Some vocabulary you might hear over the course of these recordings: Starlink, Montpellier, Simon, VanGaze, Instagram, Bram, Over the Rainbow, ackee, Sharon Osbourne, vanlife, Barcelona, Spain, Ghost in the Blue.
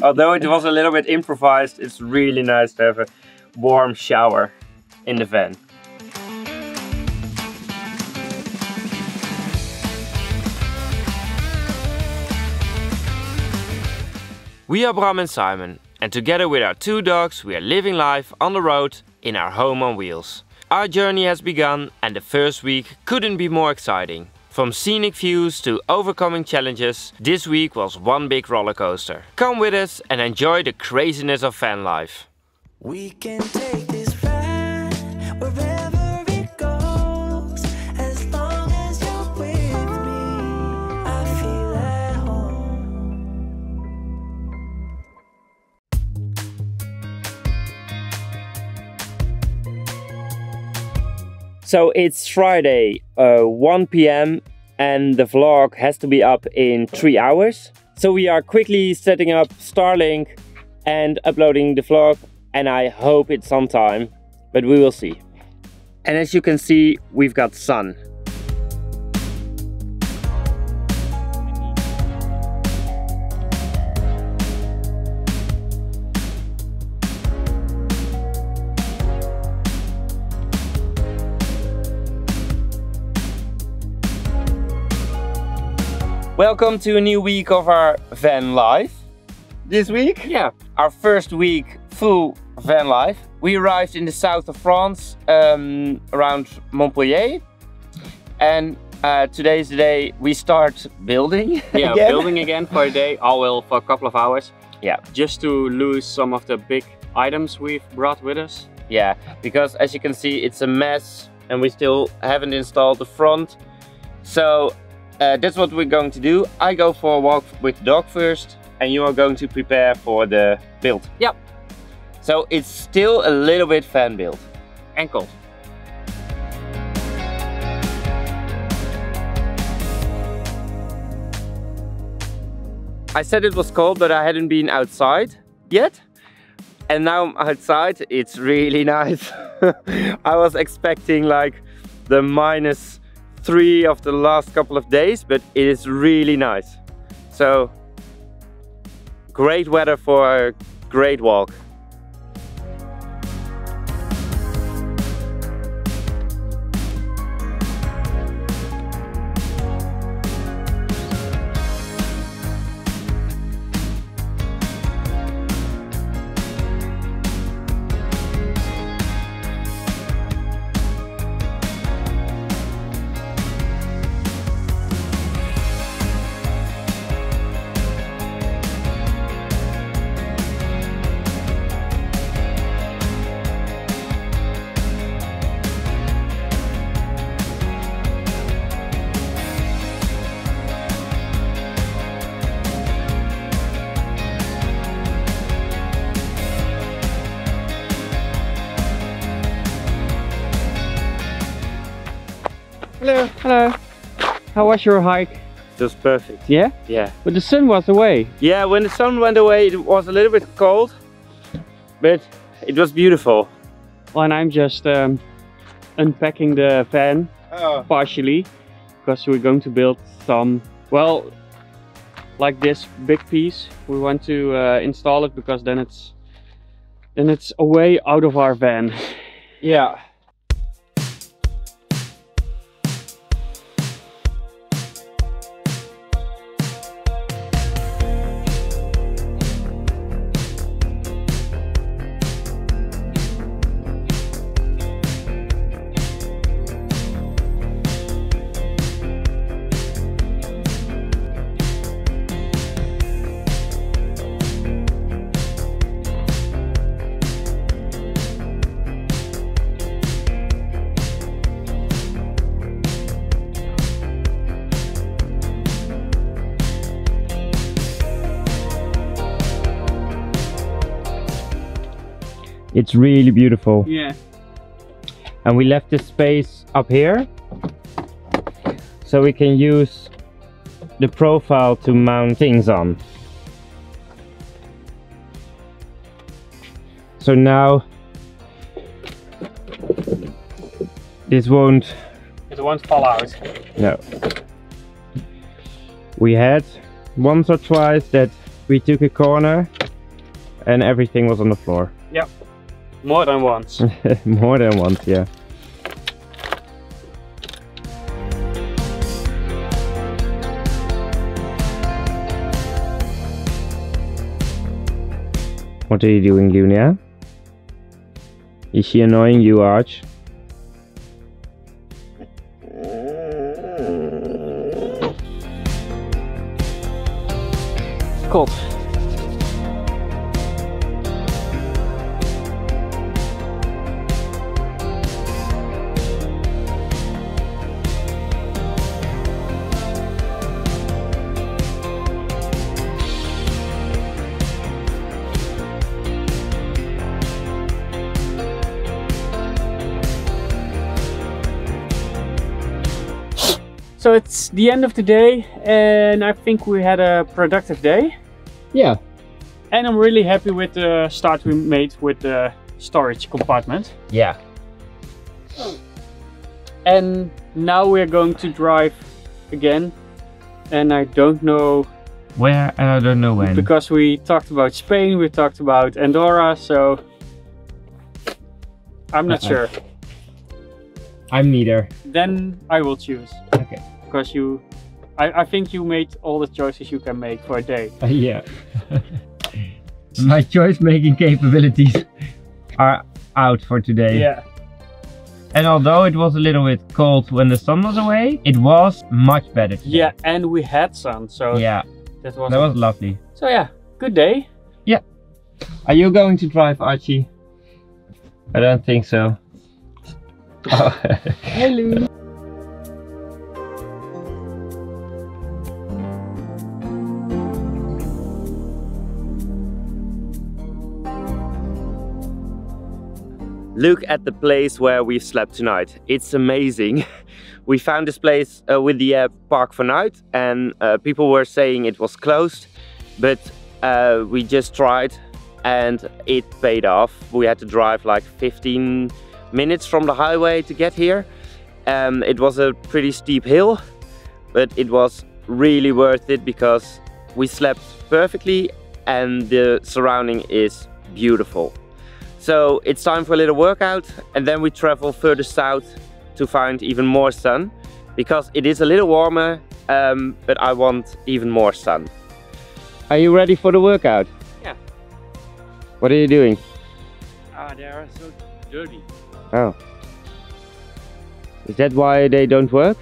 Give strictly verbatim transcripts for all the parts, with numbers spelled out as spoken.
Although it was a little bit improvised, it's really nice to have a warm shower in the van. We are Bram and Simon, and together with our two dogs we are living life on the road in our home on wheels. Our journey has begun and the first week couldn't be more exciting. From scenic views to overcoming challenges, this week was one big roller coaster. Come with us and enjoy the craziness of van life. We can take this ride wherever it goes, as long as you're with me, I feel at home. So it's Friday, uh, one p m and the vlog has to be up in three hours. So we are quickly setting up Starlink and uploading the vlog. And I hope it's on time, but we will see. And as you can see, we've got sun. Welcome to a new week of our van life. This week? Yeah. Our first week full van life. We arrived in the south of France, um, around Montpellier, and uh, today is the day we start building. Yeah, again. building again for a day, all well for a couple of hours. Yeah, just to lose some of the big items we've brought with us. Yeah, because as you can see, it's a mess, and we still haven't installed the front. So uh, that's what we're going to do. I go for a walk with the dog first, and you are going to prepare for the build. Yep. So it's still a little bit fan build and cold. I said it was cold, but I hadn't been outside yet. And now I'm outside, it's really nice. I was expecting like the minus three of the last couple of days, but it is really nice. So great weather for a great walk. Hello, hello. How was your hike? Just perfect. Yeah? Yeah. But the sun was away. Yeah, when the sun went away it was a little bit cold, but it was beautiful. Well, and I'm just um, unpacking the van, oh. partially, because we're going to build some, well, like this big piece. We want to uh, install it because then it's, then it's away out of our van. Yeah. It's really beautiful. Yeah. And we left this space up here so we can use the profile to mount things on. So now this won't... It won't fall out. No. We had once or twice that We took a corner and everything was on the floor. Yep. More than once. More than once, yeah. What are you doing, Julia? Is she annoying you, Arch? Cold. So it's the end of the day and I think we had a productive day. Yeah. And I'm really happy with the start we made with the storage compartment. Yeah. And now we're going to drive again. And I don't know where and I don't know when. Because we talked about Spain, we talked about Andorra, so I'm not uh-uh. sure. I'm neither. Then I will choose. Okay. Because you, I, I think you made all the choices you can make for a day. Uh, yeah. My choice making capabilities are out for today. Yeah. And although it was a little bit cold when the sun was away, it was much better today. Yeah, and we had sun, so yeah, that was that was lovely. So yeah, good day. Yeah. Are you going to drive, Archie? I don't think so. Oh. Hello. Look at the place where we slept tonight. It's amazing. We found this place uh, with the app Park for Night, and uh, people were saying it was closed, but uh, we just tried and it paid off. We had to drive like fifteen minutes from the highway to get here. Um, it was a pretty steep hill, but it was really worth it because we slept perfectly and the surrounding is beautiful. So it's time for a little workout and then we travel further south to find even more sun, because it is a little warmer, um, but I want even more sun. Are you ready for the workout? Yeah. What are you doing? Ah, uh, they are so dirty. Oh. Is that why they don't work?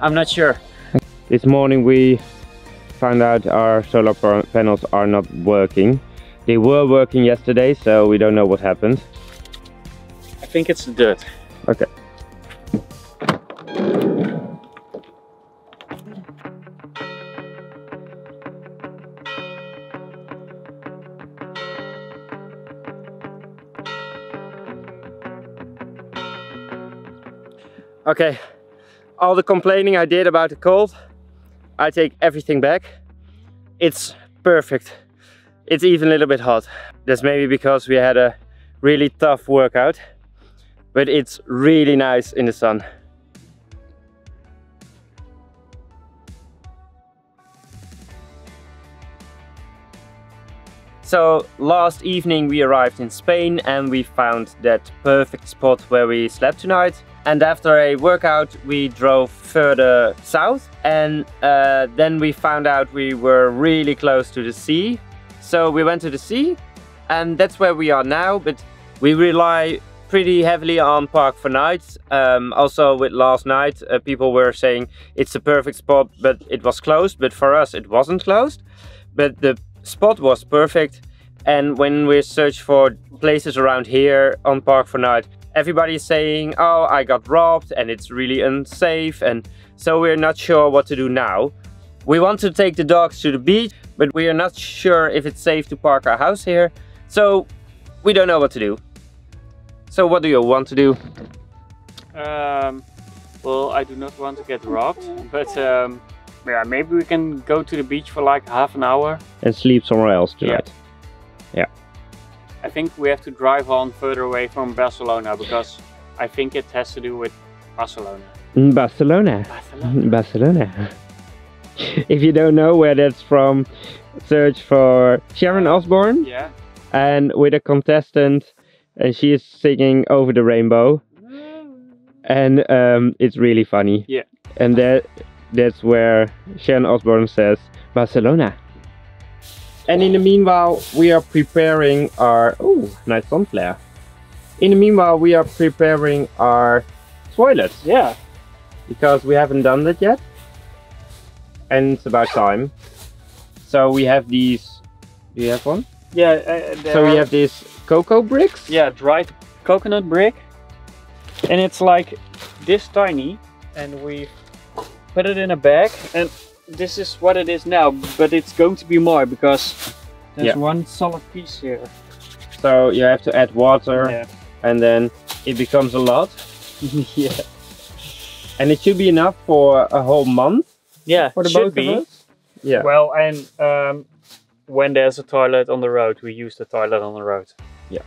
I'm not sure. This morning we found out our solar panels are not working. They were working yesterday, so we don't know what happened. I think it's the dirt. Okay. Okay, all the complaining I did about the cold, I take everything back. It's perfect. It's even a little bit hot. That's maybe because we had a really tough workout, but it's really nice in the sun. So last evening we arrived in Spain and we found that perfect spot where we slept tonight. And after a workout we drove further south, and uh, then we found out we were really close to the sea. So we went to the sea and that's where we are now, but we rely pretty heavily on Park for Night. Um, also with last night uh, people were saying it's the perfect spot, but it was closed, but for us it wasn't closed. But the spot was perfect, and when we search for places around here on Park for Night, everybody's saying, oh, I got robbed and it's really unsafe, and so we're not sure what to do now. We want to take the dogs to the beach, but we are not sure if it's safe to park our house here, so we don't know what to do. So what do you want to do? Um, well, I do not want to get robbed, but um... yeah, maybe we can go to the beach for like half an hour. And sleep somewhere else tonight. Yeah. yeah. I think we have to drive on further away from Barcelona, because I think it has to do with Barcelona. Barcelona. Barcelona. Barcelona. If you don't know where that's from, search for Sharon Osbourne. Yeah. And with a contestant, and she is singing Over the Rainbow. And um, it's really funny. Yeah. And that that's where Sharon Osbourne says Barcelona. And in the meanwhile, we are preparing our oh nice sun flare. In the meanwhile, we are preparing our toilets. Yeah. Because we haven't done that yet. And it's about time. So we have these. Do you have one? Yeah. Uh, so we have these cocoa bricks. Yeah, dried coconut brick. And it's like this tiny, and we put it in a bag, and this is what it is now, but it's going to be more because there's yeah. one solid piece here. So you have to add water, yeah. and then it becomes a lot. Yeah. And it should be enough for a whole month. Yeah, for the both of us. Yeah. Well, and um, when there's a toilet on the road, we use the toilet on the road. Yeah.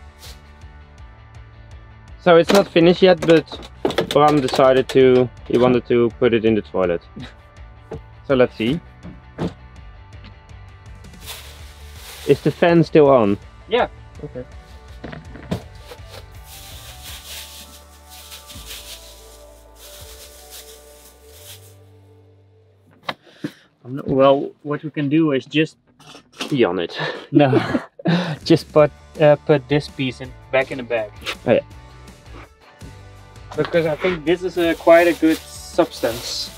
So it's not finished yet, but Bram decided to, he wanted to put it in the toilet. So let's see. Is the fan still on? Yeah. Okay. Well, what we can do is just pee on it. No, just put uh, put this piece in, back in the bag. Oh, yeah. Because I think this is a, quite a good substance.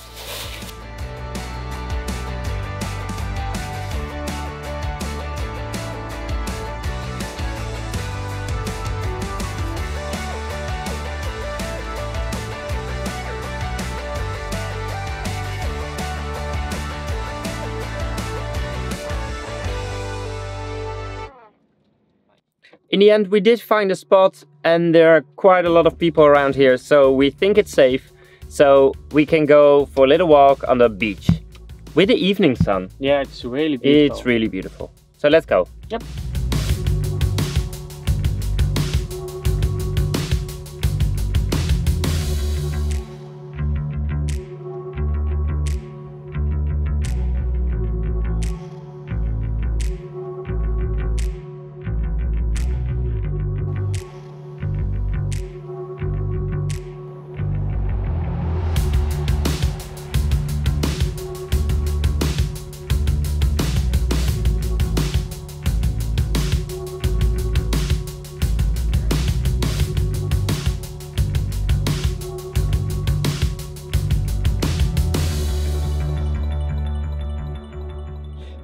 In the end, we did find a spot, and there are quite a lot of people around here, so we think it's safe. So we can go for a little walk on the beach with the evening sun. Yeah, it's really beautiful. It's really beautiful. So let's go. Yep.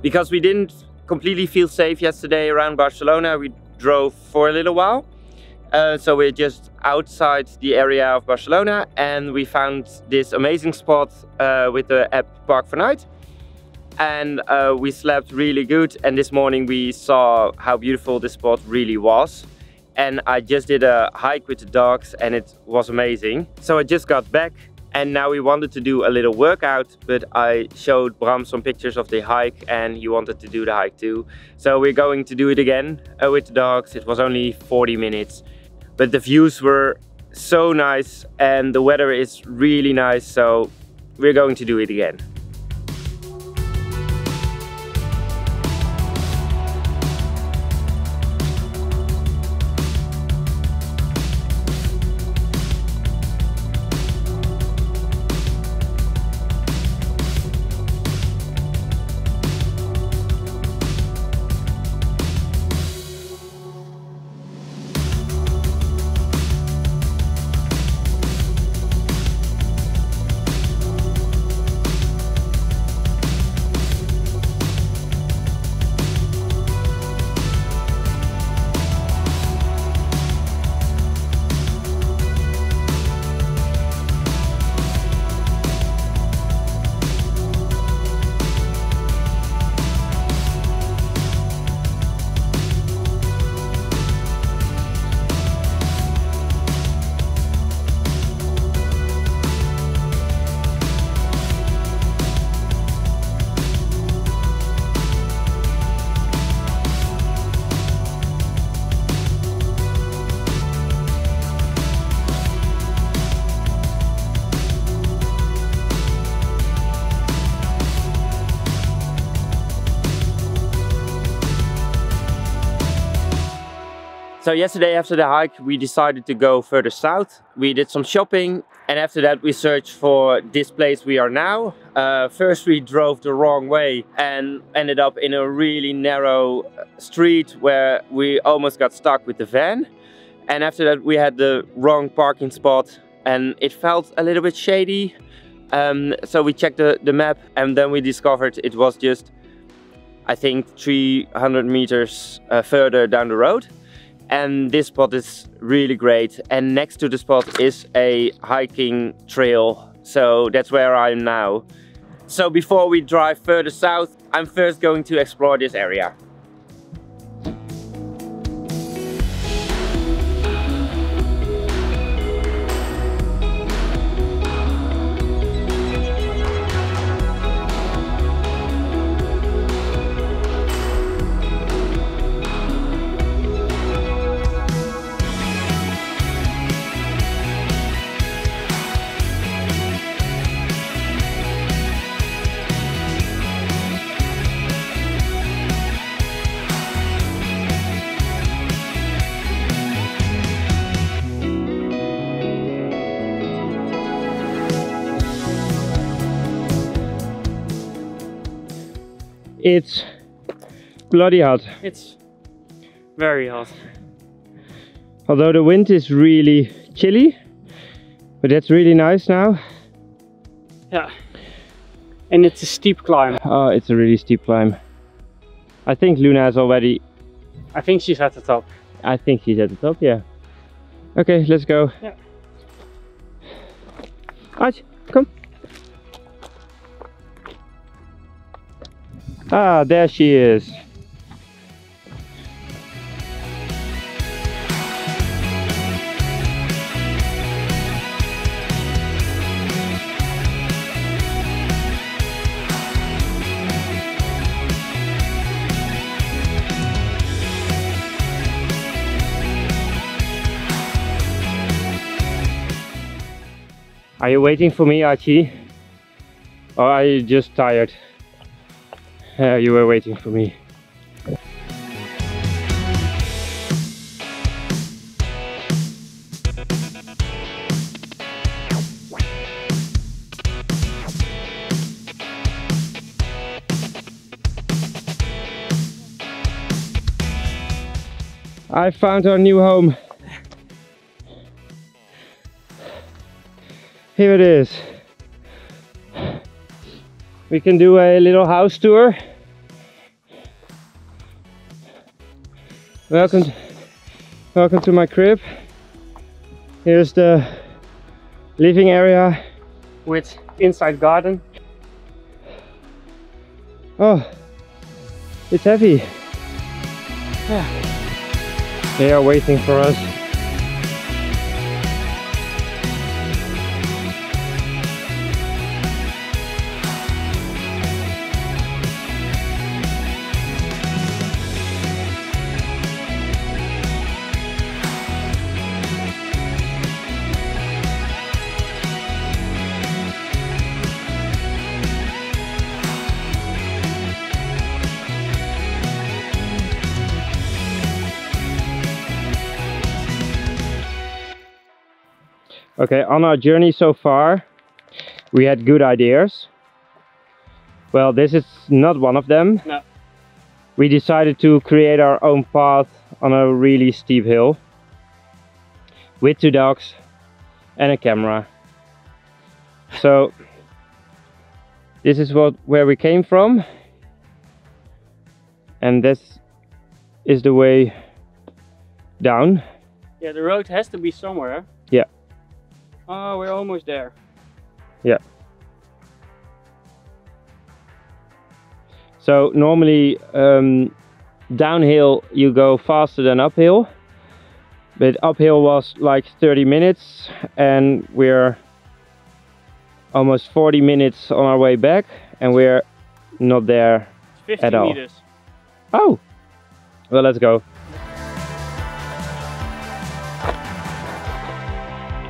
Because we didn't completely feel safe yesterday around Barcelona, we drove for a little while. Uh, so we're just outside the area of Barcelona, and we found this amazing spot uh, with the app Park for Night. And uh, we slept really good, and this morning we saw how beautiful this spot really was. And I just did a hike with the dogs, and it was amazing. So I just got back. And now we wanted to do a little workout, but I showed Bram some pictures of the hike, and he wanted to do the hike too. So we're going to do it again uh, with the dogs. It was only forty minutes, but the views were so nice and the weather is really nice. So we're going to do it again. So yesterday after the hike we decided to go further south. We did some shopping and after that we searched for this place we are now. Uh, first we drove the wrong way and ended up in a really narrow street where we almost got stuck with the van. And after that we had the wrong parking spot and it felt a little bit shady. Um, so we checked the, the map and then we discovered it was just, I think, three hundred meters uh, further down the road. And this spot is really great, and next to the spot is a hiking trail, so that's where I'm now. So before we drive further south, I'm first going to explore this area. It's bloody hot. It's very hot. Although the wind is really chilly, but that's really nice now. Yeah, and it's a steep climb. Oh, it's a really steep climb. I think Luna is already... I think she's at the top. I think she's at the top, yeah. Okay, let's go. Yeah. Aj, come. Ah, there she is. Are you waiting for me, Archie? Or are you just tired? Uh, you were waiting for me. I found our new home. Here it is. We can do a little house tour. Welcome to, welcome to my crib. Here's the living area with inside garden. Oh, it's heavy. Yeah. They are waiting for us. Okay, on our journey so far, we had good ideas. Well, this is not one of them. No. We decided to create our own path on a really steep hill with two dogs and a camera. So this is what where we came from, and this is the way down. Yeah, the road has to be somewhere. Yeah. Oh, we're almost there. Yeah. So normally um, downhill you go faster than uphill, but uphill was like thirty minutes and we're almost forty minutes on our way back and we're not there at all. fifty meters. Oh, well, let's go.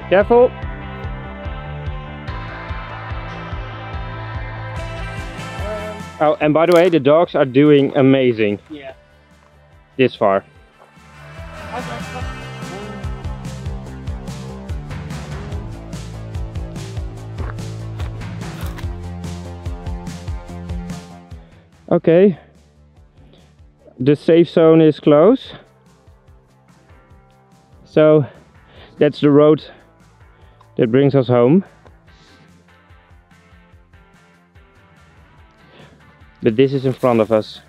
Careful. Oh, and by the way, the dogs are doing amazing. Yeah. This far. Okay, the safe zone is close, so that's the road that brings us home. But this is in front of us.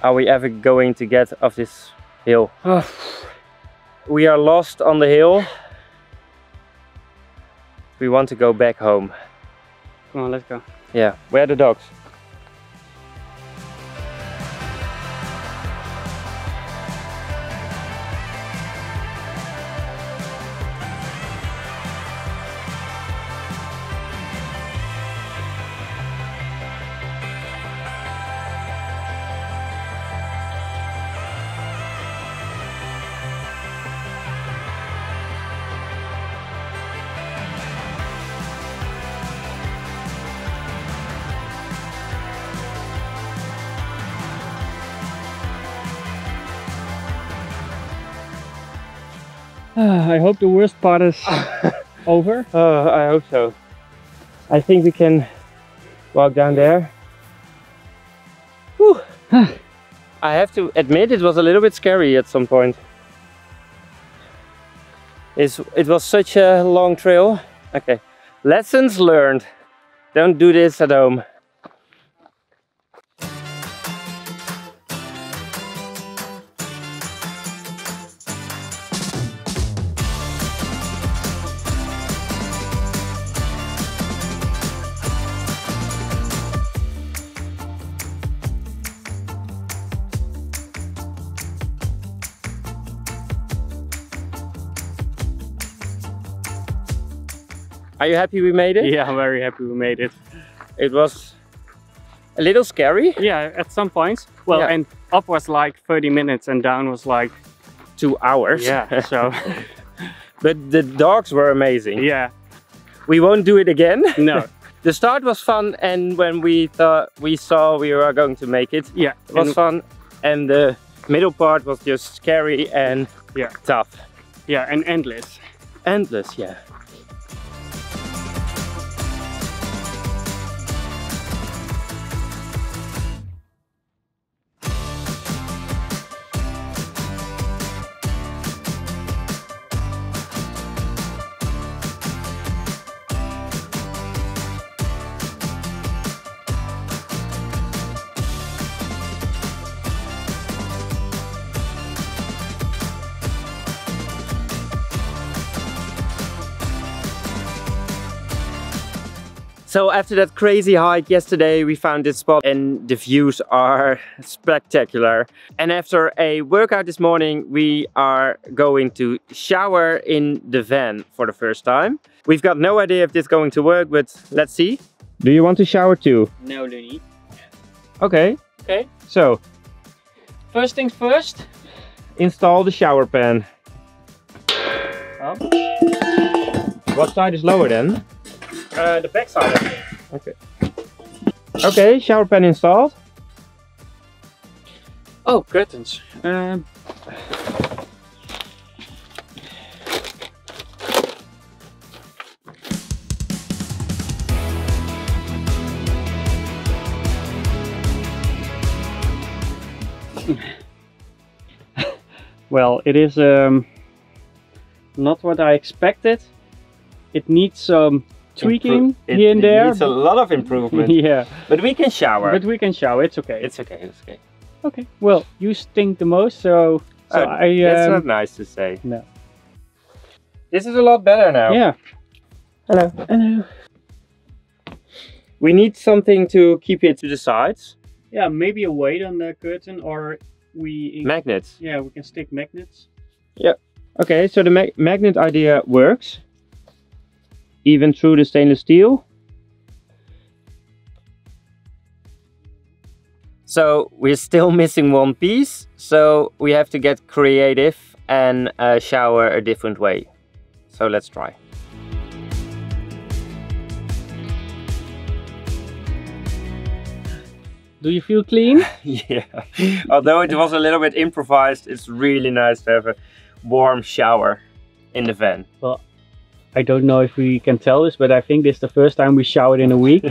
Are we ever going to get off this hill? We are lost on the hill. We want to go back home. Come on, let's go. Yeah, where are the dogs? I hope the worst part is over. Uh, I hope so. I think we can walk down there. Whew. I have to admit, it was a little bit scary at some point. It's, it was such a long trail. Okay, lessons learned. Don't do this at home. Are you happy we made it? Yeah, I'm very happy we made it. It was a little scary. Yeah, at some points. Well, yeah. And up was like thirty minutes and down was like two hours. Yeah, so. But the dogs were amazing. Yeah. We won't do it again. No. The start was fun, and when we thought we saw we were going to make it, yeah, it was and fun. And the middle part was just scary and yeah. tough. Yeah, and endless. Endless, yeah. So after that crazy hike yesterday, we found this spot and the views are spectacular. And after a workout this morning, we are going to shower in the van for the first time. We've got no idea if this is going to work, but let's see. Do you want to shower too? No, Looney. Okay. Okay. So. First things first. Install the shower pan. Up. What side is lower then? Uh, the back side, I think. Okay. Okay, shower pan installed. Oh, curtains. Um. Well, it is um, not what I expected. It needs some. Um, tweaking it, here and there. It's a lot of improvement. Yeah, but we can shower. But we can shower. It's okay. It's okay. It's okay. Okay. Well, you stink the most, so, so I. Um, that's not nice to say. No. This is a lot better now. Yeah. Hello. Hello. We need something to keep it to the sides. Yeah, maybe a weight on the curtain, or we magnets. Yeah, we can stick magnets. Yeah. Okay, so the mag magnet idea works, even through the stainless steel. So we're still missing one piece, so we have to get creative and uh, shower a different way. So let's try. Do you feel clean? Yeah, although it was a little bit improvised, it's really nice to have a warm shower in the van. Well, I don't know if we can tell this, but I think this is the first time we showered in a week.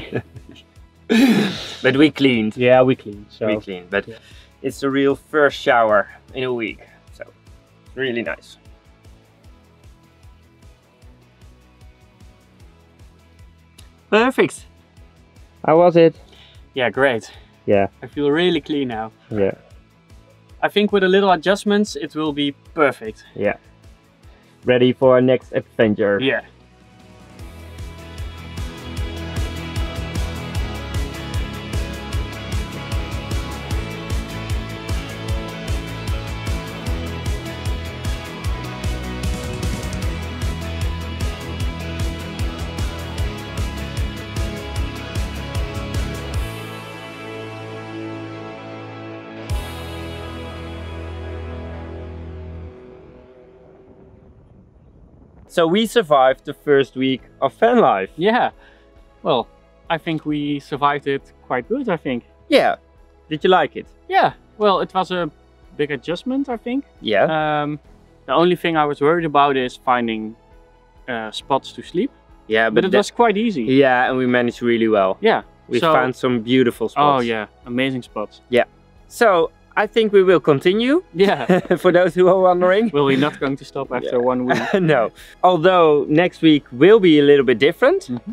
But we cleaned. Yeah, we cleaned. So. We cleaned, but yeah. It's a real first shower in a week, so really nice. Perfect. How was it? Yeah, great. Yeah. I feel really clean now. Yeah. I think with a little adjustments, it will be perfect. Yeah. Ready for our next adventure. Yeah. So we survived the first week of van life. Yeah, well, I think we survived it quite good, I think. Yeah, did you like it? Yeah, well, it was a big adjustment, I think. Yeah. Um, the only thing I was worried about is finding uh, spots to sleep. Yeah, but, but it was quite easy. Yeah, and we managed really well. Yeah. We so, found some beautiful spots. Oh yeah, amazing spots. Yeah. So I think we will continue. Yeah. For those who are wondering. Well, we're not going to stop after yeah. one week. No. Although next week will be a little bit different. Mm-hmm.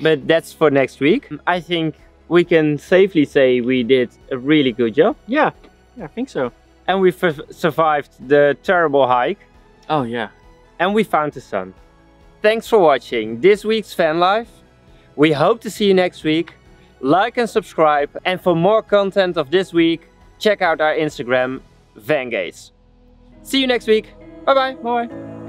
But that's for next week. I think we can safely say we did a really good job. Yeah, yeah, I think so. And we survived the terrible hike. Oh yeah. And we found the sun. Thanks for watching this week's Van Life. We hope to see you next week. Like and subscribe. And for more content of this week, check out our Instagram, VanGaze. See you next week. Bye bye. Bye.